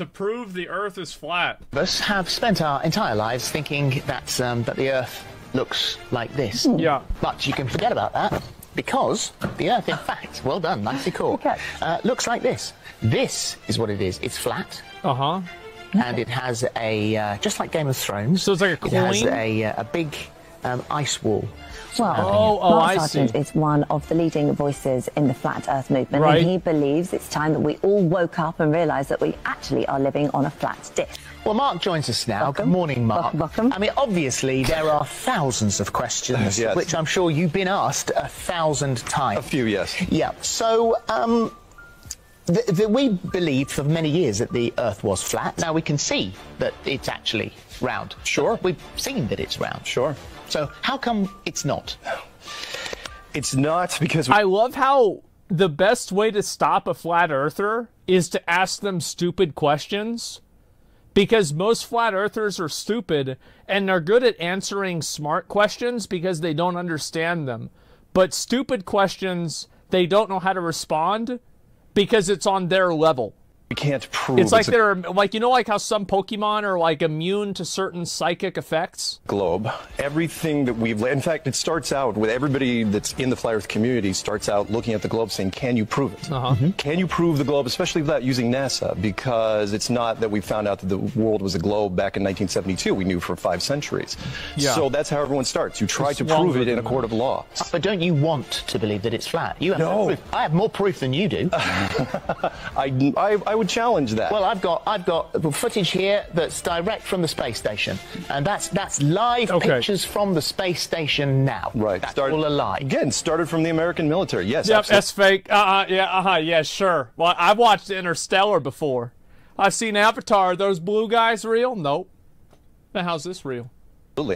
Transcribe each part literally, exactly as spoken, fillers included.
to prove the Earth is flat. Of us have spent our entire lives thinking that, um, that the Earth looks like this. Yeah. But you can forget about that, because the Earth, in fact, well done, nicely caught, okay. uh, looks like this. This is what it is. It's flat. Uh-huh. And it has a, uh, just like Game of Thrones. So it's like a coin? It has a, uh, a big um, ice wall. Well, oh, oh, Mark Sargent is one of the leading voices in the Flat Earth movement, right. And he believes it's time that we all woke up and realised that we actually are living on a flat disc. Well, Mark joins us now. Welcome. Good morning, Mark. Welcome. I mean, obviously, there are thousands of questions, yes. Which I'm sure you've been asked a thousand times. A few, yes. Yeah. So, um... The, the, we believed for many years that the Earth was flat. Now we can see that it's actually round. Sure. We've seen that it's round. Sure. So how come it's not? It's not because... We I love how the best way to stop a flat earther is to ask them stupid questions. Because most flat earthers are stupid and they're good at answering smart questions because they don't understand them. But stupid questions, they don't know how to respond. Because it's on their level. We can't prove it's like it's they're like, you know, like how some Pokemon are like immune to certain psychic effects. Globe, everything that we've, in fact, it starts out with everybody that's in the Flat Earth community starts out looking at the globe saying, can you prove it? Uh-huh. Mm-hmm. Can you prove the globe, especially without using NASA? Because it's not that we found out that the world was a globe back in nineteen seventy-two. We knew for five centuries. Yeah. So that's how everyone starts. You try it's to prove it in a court of law. But don't you want to believe that it's flat? You have no proof. I have more proof than you do. I, I, I would challenge that. Well, I've got I've got footage here that's direct from the space station, and that's that's live okay. pictures from the space station now. Right, that's started, all a lie. Again, started from the American military. Yes, yep, that's fake. Uh, uh, yeah, uh huh, yeah, sure. Well, I've watched Interstellar before. I've seen Avatar. Are those blue guys real? Nope. Now, how's this real?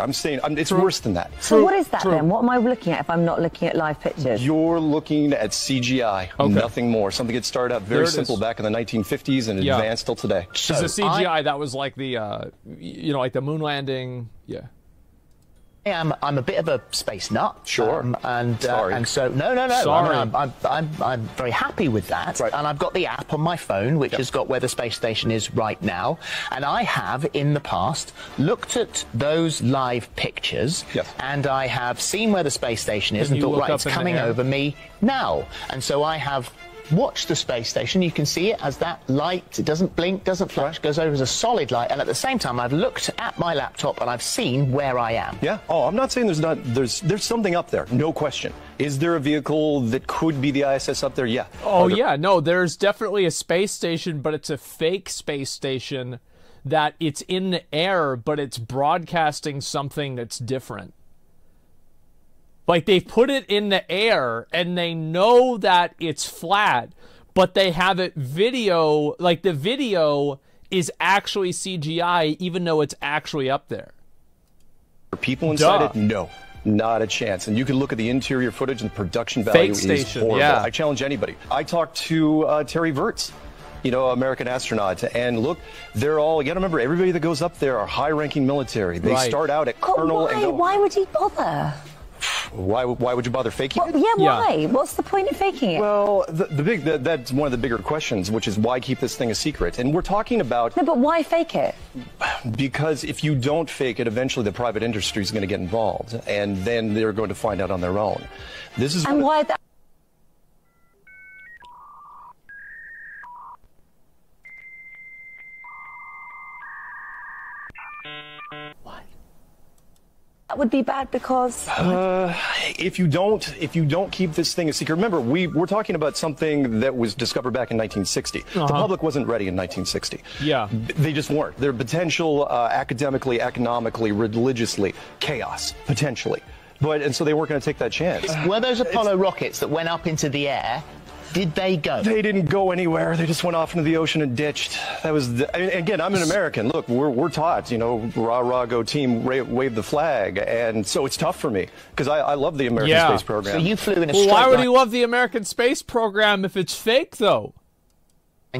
I'm saying I'm, it's True. worse than that. So True. what is that True. then? What am I looking at if I'm not looking at live pictures? You're looking at C G I, okay. nothing more. Something that started out very simple is. back in the nineteen fifties and yeah. advanced till today. So the C G I I, that was like the, uh, you know, like the moon landing, yeah. I'm I'm a bit of a space nut, sure, um, and uh, and so no no no, Sorry. I mean, I'm, I'm I'm I'm very happy with that, right. And I've got the app on my phone, which yep. has got where the space station is right now, and I have in the past looked at those live pictures, yes. and I have seen where the space station is, and, and thought, right, it's coming over me now, and so I have. Watch the space station. You can see it as that light. It doesn't blink, doesn't flash, goes over as a solid light. And at the same time, I've looked at my laptop and I've seen where I am. Yeah. Oh, I'm not saying there's not. There's there's something up there. No question. Is there a vehicle that could be the I S S up there? Yeah. Oh there yeah. No, there's definitely a space station, but it's a fake space station that it's in the air, but it's broadcasting something that's different. Like, they put it in the air, and they know that it's flat, but they have it video, like, the video is actually C G I, even though it's actually up there. Are people inside Duh. it? No. Not a chance. And you can look at the interior footage, and the production value Fake is horrible. Yeah. I challenge anybody. I talked to uh, Terry Virts. You know, American astronauts, and look, they're all, you gotta remember, everybody that goes up there are high-ranking military. They right. start out at colonel oh, why? and go... Why would he bother? Why, why would you bother faking it? Well, yeah, why? Yeah. What's the point of faking it? Well, the, the big the, that's one of the bigger questions, which is why keep this thing a secret? And we're talking about... No, but why fake it? Because if you don't fake it, eventually the private industry is going to get involved, and then they're going to find out on their own. This is... And why that... That would be bad because uh, if you don't if you don't keep this thing a secret, remember we we're talking about something that was discovered back in nineteen sixty. Uh-huh. The public wasn't ready in nineteen sixty. Yeah, they just weren't. Their potential uh, academically, economically, religiously, chaos potentially, but and so they weren't going to take that chance. Were those Apollo it's, rockets that went up into the air? Did they go? They didn't go anywhere. They just went off into the ocean and ditched. That was the, I mean, again, I'm an American. Look, we're, we're taught, you know, rah, rah, go team, ra wave the flag. And so it's tough for me because I, I love the American yeah. space program. So you flew in a well, why would he love the American space program if it's fake, though?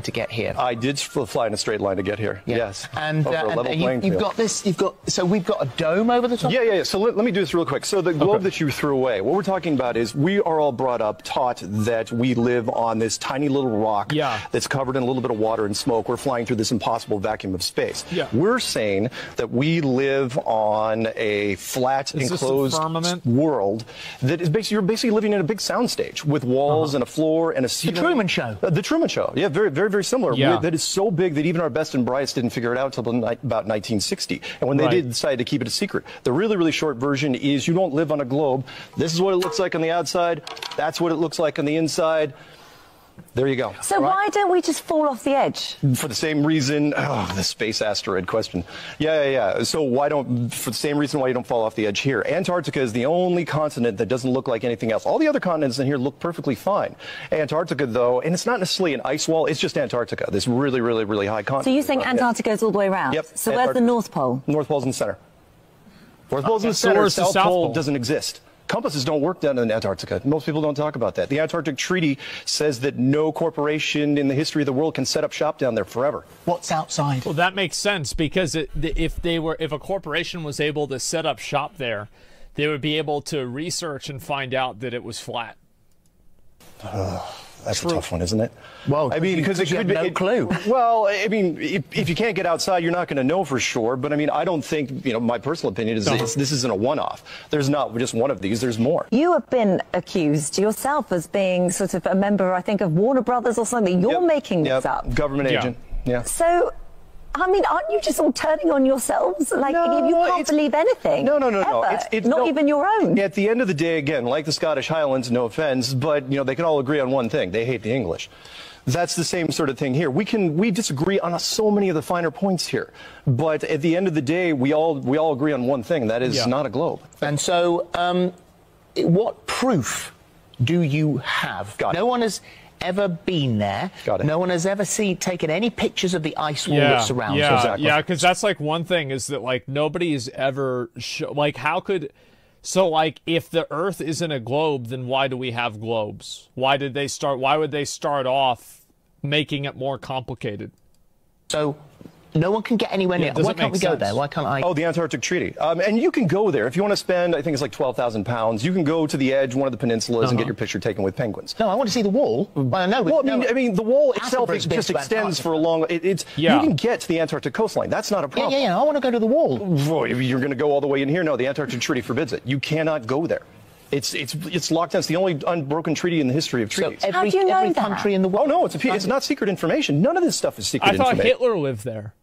to get here. I did fly in a straight line to get here. Yeah. Yes, and, uh, and uh, you, you've field. got this. You've got so we've got a dome over the top. Yeah, yeah. yeah. So let, let me do this real quick. So the globe okay. that you threw away. What we're talking about is we are all brought up, taught that we live on this tiny little rock yeah. that's covered in a little bit of water and smoke. We're flying through this impossible vacuum of space. Yeah. We're saying that we live on a flat, is enclosed world that is basically you're basically living in a big soundstage with walls uh-huh. and a floor and a ceiling. The Truman Show. Uh, the Truman Show. Yeah, very, very. Very, very similar. Yeah. That is so big that even our best and brightest didn't figure it out until about nineteen sixty. And when they right. did decide to keep it a secret, the really, really short version is you don't live on a globe. This is what it looks like on the outside. That's what it looks like on the inside. There you go. So right. why don't we just fall off the edge? For the same reason, oh, the space asteroid question. Yeah, yeah, yeah. So why don't, for the same reason why you don't fall off the edge here. Antarctica is the only continent that doesn't look like anything else. All the other continents in here look perfectly fine. Antarctica, though, and it's not necessarily an ice wall, it's just Antarctica, this really, really, really high continent. So you're saying Antarctica is all the way around? Yep. So Antarct where's the North Pole? North Pole's in the center. North Pole's okay. in the center, so South, South Pole, Pole doesn't exist. Compasses don't work down in Antarctica. Most people don't talk about that. The Antarctic Treaty says that no corporation in the history of the world can set up shop down there forever. What's outside? Well, that makes sense because it, if they were, if a corporation was able to set up shop there, they would be able to research and find out that it was flat. That's True. a tough one, isn't it? Well, I mean, because it could be no it, clue. Well, I mean, if, if you can't get outside, you're not going to know for sure. But I mean, I don't think, you know, my personal opinion is this, this isn't a one-off. There's not just one of these. There's more. You have been accused yourself as being sort of a member, I think, of Warner Brothers or something. You're yep. making this yep. up. Government yeah. agent. Yeah. So. I mean, aren't you just all turning on yourselves? Like, no, you can't believe anything. No, no, no, ever. no. It's, it's not no, even your own. At the end of the day, again, like the Scottish Highlands, no offense, but, you know, they can all agree on one thing. They hate the English. That's the same sort of thing here. We can we disagree on so many of the finer points here, but at the end of the day, we all we all agree on one thing. That is yeah. not a globe. And so, um, what proof do you have? Got no it. one has. ever been there. Got it. No one has ever seen taken any pictures of the ice wall yeah, that surrounds yeah, exactly. yeah because that's like one thing is that like nobody's ever show, like how could so like if the earth isn't a globe, then why do we have globes? Why did they start why would they start off making it more complicated? So no one can get anywhere near. Yeah, Why can't we sense? go there? Why can't I? Oh, the Antarctic Treaty. Um, and you can go there. If you want to spend, I think it's like twelve thousand pounds, you can go to the edge, one of the peninsulas, uh-huh. and get your picture taken with penguins. No, I want to see the wall. Well, no, well, I, mean, no, I mean, the wall itself it just extends for a long... It, it's, yeah. You can get to the Antarctic coastline. That's not a problem. Yeah, yeah, yeah. I want to go to the wall. You're going to go all the way in here? No, the Antarctic Treaty forbids it. You cannot go there. It's it's it's locked down. It's the only unbroken treaty in the history of treaties. So every, How do you know every that? country in the world. Oh no, it's a, it's not secret information. None of this stuff is secret information. I thought information. Hitler lived there.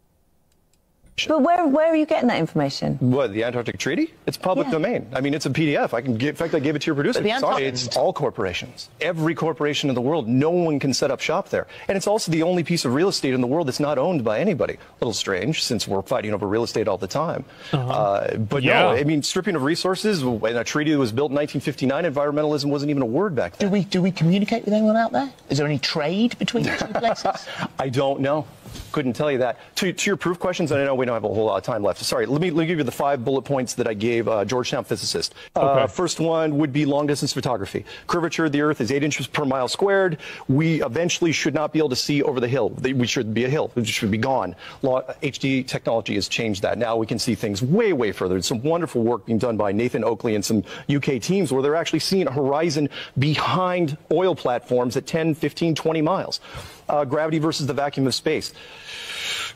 But where where are you getting that information? What, the Antarctic Treaty? It's public yeah. domain. I mean, it's a P D F. I can give, in fact, I gave it to your producer. Sorry, it's all corporations. Every corporation in the world. No one can set up shop there. And it's also the only piece of real estate in the world that's not owned by anybody. A little strange, since we're fighting over real estate all the time. Uh-huh. uh, but yeah. no, I mean, stripping of resources, and a treaty that was built in nineteen fifty-nine, environmentalism wasn't even a word back then. Do we, do we communicate with anyone out there? Is there any trade between the two places? I don't know. Couldn't tell you that. To, to your proof questions, and I know we don't have a whole lot of time left. Sorry, let me, let me give you the five bullet points that I gave uh, Georgetown physicist. Okay. Uh, first one would be long-distance photography. Curvature of the Earth is eight inches per mile squared. We eventually should not be able to see over the hill. We should be a hill. It should be gone. Law, H D technology has changed that. Now we can see things way, way further. There's some wonderful work being done by Nathan Oakley and some U K teams where they're actually seeing a horizon behind oil platforms at ten, fifteen, twenty miles. Uh, gravity versus the vacuum of space.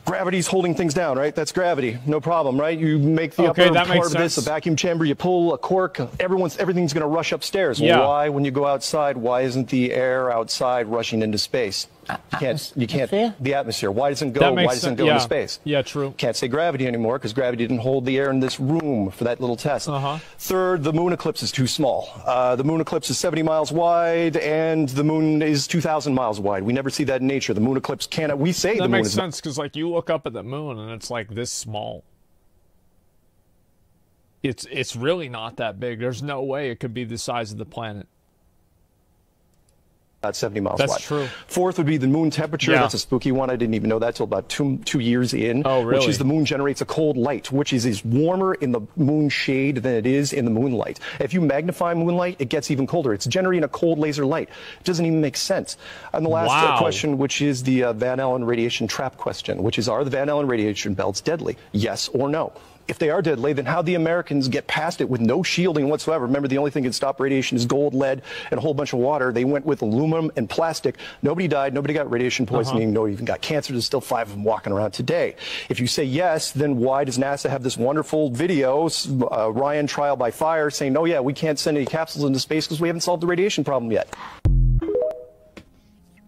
Gravity's holding things down, right? That's gravity. No problem, right? You make the okay, upper that part makes of sense. this a vacuum chamber, you pull a cork, everyone's everything's going to rush upstairs. Yeah. Why, when you go outside, why isn't the air outside rushing into space? You can't, you can't, the atmosphere. Why doesn't go, why doesn't sense. go yeah. into space? Yeah, true. Can't say gravity anymore because gravity didn't hold the air in this room for that little test. Uh-huh. Third, the moon eclipse is too small. Uh, the moon eclipse is seventy miles wide and the moon is two thousand miles wide. We never see that in nature. The moon eclipse cannot, we say that the moon is... That makes sense because like you look up at the moon and it's like this small. It's, it's really not that big. There's no way it could be the size of the planet. about seventy miles that's wide. That's true. Fourth would be the moon temperature. Yeah. That's a spooky one. I didn't even know that till about two two years in. Oh, really? Which is the moon generates a cold light, which is, is warmer in the moon shade than it is in the moonlight. If you magnify moonlight, it gets even colder. It's generating a cold laser light. It doesn't even make sense. And the last wow. question, which is the uh, Van Allen radiation trap question, which is, are the Van Allen radiation belts deadly? Yes or no? If they are deadly, then how the Americans get past it with no shielding whatsoever. Remember, the only thing that can stop radiation is gold, lead, and a whole bunch of water. They went with aluminum and plastic. Nobody died. Nobody got radiation poisoning. Uh-huh. Nobody even got cancer. There's still five of them walking around today. If you say yes, then why does NASA have this wonderful video, uh, Ryan Trial by Fire, saying, oh, yeah, we can't send any capsules into space because we haven't solved the radiation problem yet?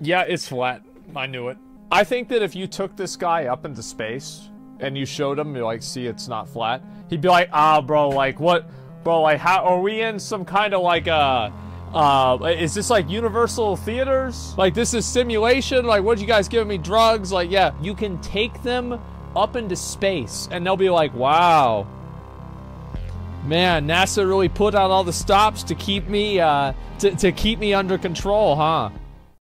Yeah, it's flat. I knew it. I think that if you took this guy up into space and you showed him, you're like, see, it's not flat, he'd be like, ah, bro, like, what, bro, like, how, are we in some kind of, like, uh, uh, is this, like, Universal Theaters? Like, this is simulation? Like, what'd you guys give me, drugs? Like, yeah, you can take them up into space, and they'll be like, wow, man, NASA really put out all the stops to keep me, uh, to, to keep me under control, huh?